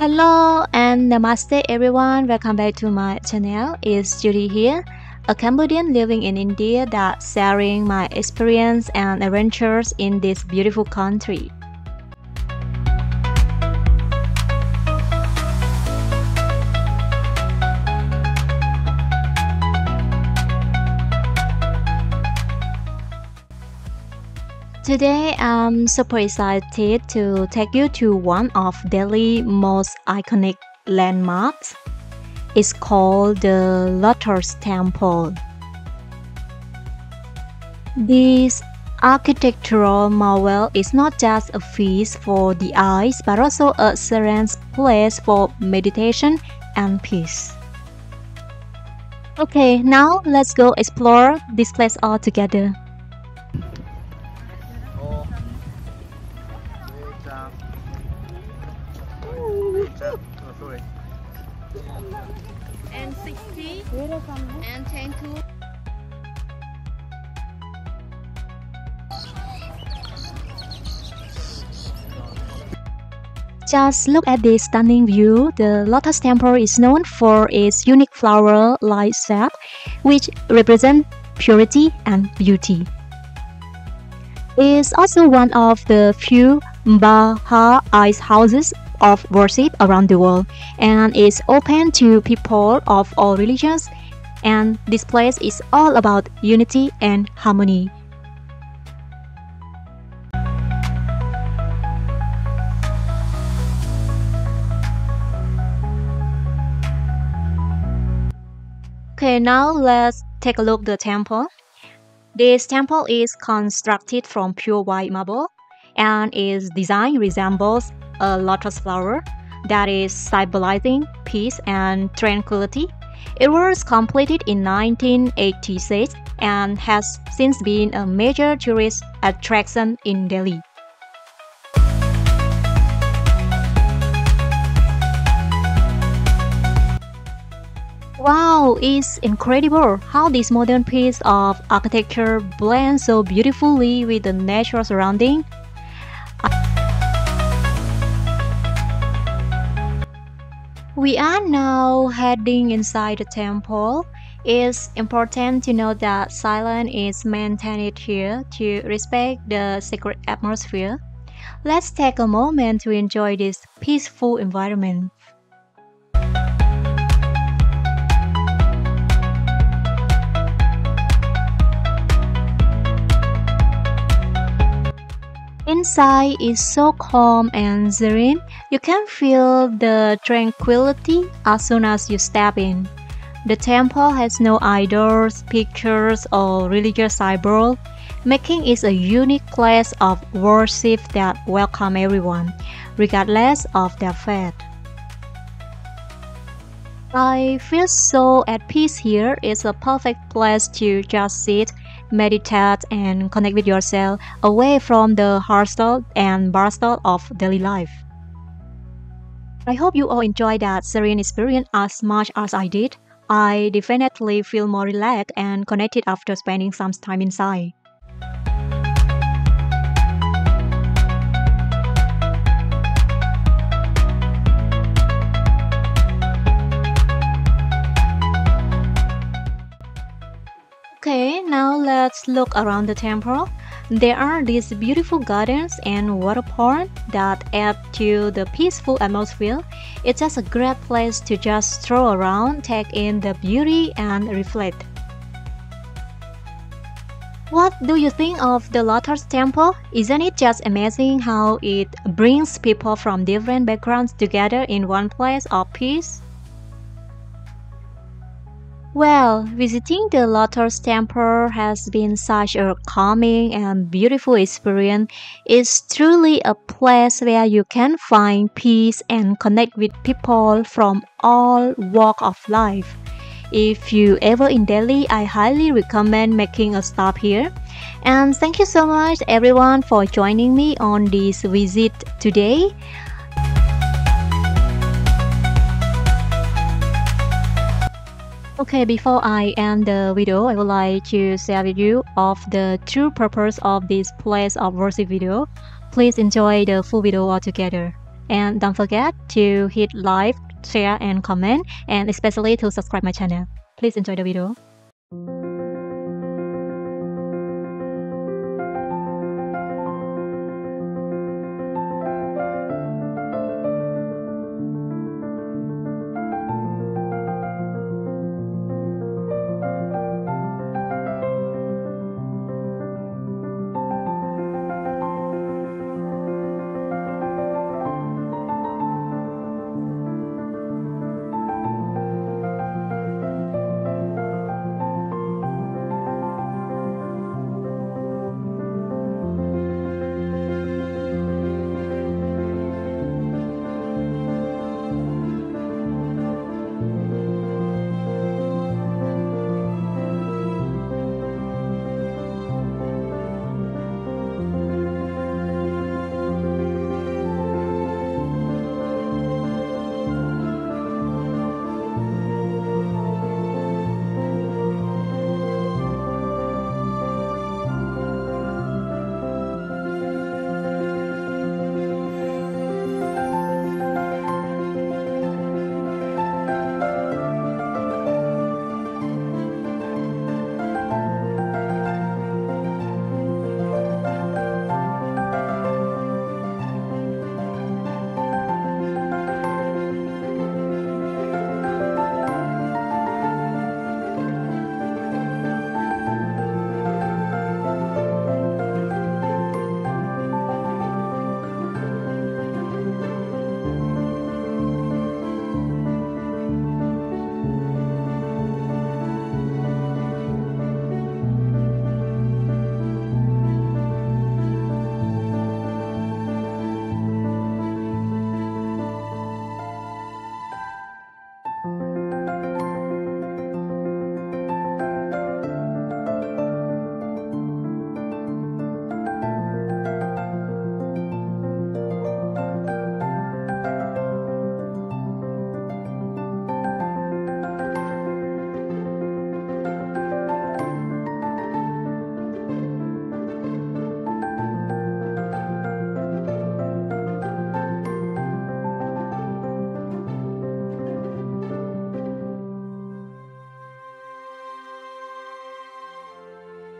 Hello and namaste everyone, welcome back to my channel. It's Judy here, a Cambodian living in India that's sharing my experience and adventures in this beautiful country. Today, I'm super excited to take you to one of Delhi's most iconic landmarks. It's called the Lotus Temple. This architectural marvel is not just a feast for the eyes, but also a serene place for meditation and peace. Okay, now let's go explore this place all together. And 60 and 10 2. Just look at this stunning view. The Lotus Temple is known for its unique flower-like shape, which represent purity and beauty. It's also one of the few Bahá'í houses of worship around the world, and is open to people of all religions, and this place is all about unity and harmony. Okay, now let's take a look at the temple. This temple is constructed from pure white marble, and its design resembles a lotus flower that is symbolizing peace and tranquility. It was completed in 1986 and has since been a major tourist attraction in Delhi. Wow, it's incredible how this modern piece of architecture blends so beautifully with the natural surrounding. We are now heading inside the temple. It's important to note that silence is maintained here to respect the sacred atmosphere. Let's take a moment to enjoy this peaceful environment. Inside is so calm and serene. You can feel the tranquility as soon as you step in. The temple has no idols, pictures, or religious symbols, making it a unique place of worship that welcomes everyone, regardless of their faith. I feel so at peace here. It's a perfect place to just sit, meditate and connect with yourself away from the hustle and bustle of daily life. I hope you all enjoyed that serene experience as much as I did. I definitely feel more relaxed and connected after spending some time inside. Okay, now let's look around the temple. There are these beautiful gardens and water ponds that add to the peaceful atmosphere. It's just a great place to just stroll around, take in the beauty and reflect. What do you think of the Lotus Temple? Isn't it just amazing how it brings people from different backgrounds together in one place of peace? Well, visiting the Lotus Temple has been such a calming and beautiful experience. It's truly a place where you can find peace and connect with people from all walks of life. If you ever in Delhi, I highly recommend making a stop here. And thank you so much everyone for joining me on this visit today. Okay, before I end the video, I would like to share with you of the true purpose of this place of worship video. Please enjoy the full video altogether. And don't forget to hit like, share and comment, and especially to subscribe my channel. Please enjoy the video.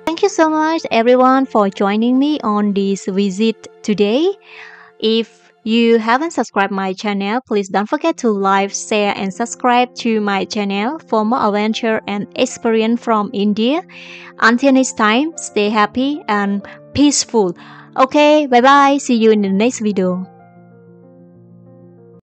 Thank you so much everyone for joining me on this visit today. If you haven't subscribed my channel, please don't forget to like, share and subscribe to my channel for more adventure and experience from India. Until next time, stay happy and peaceful. Okay, bye bye. See you in the next video.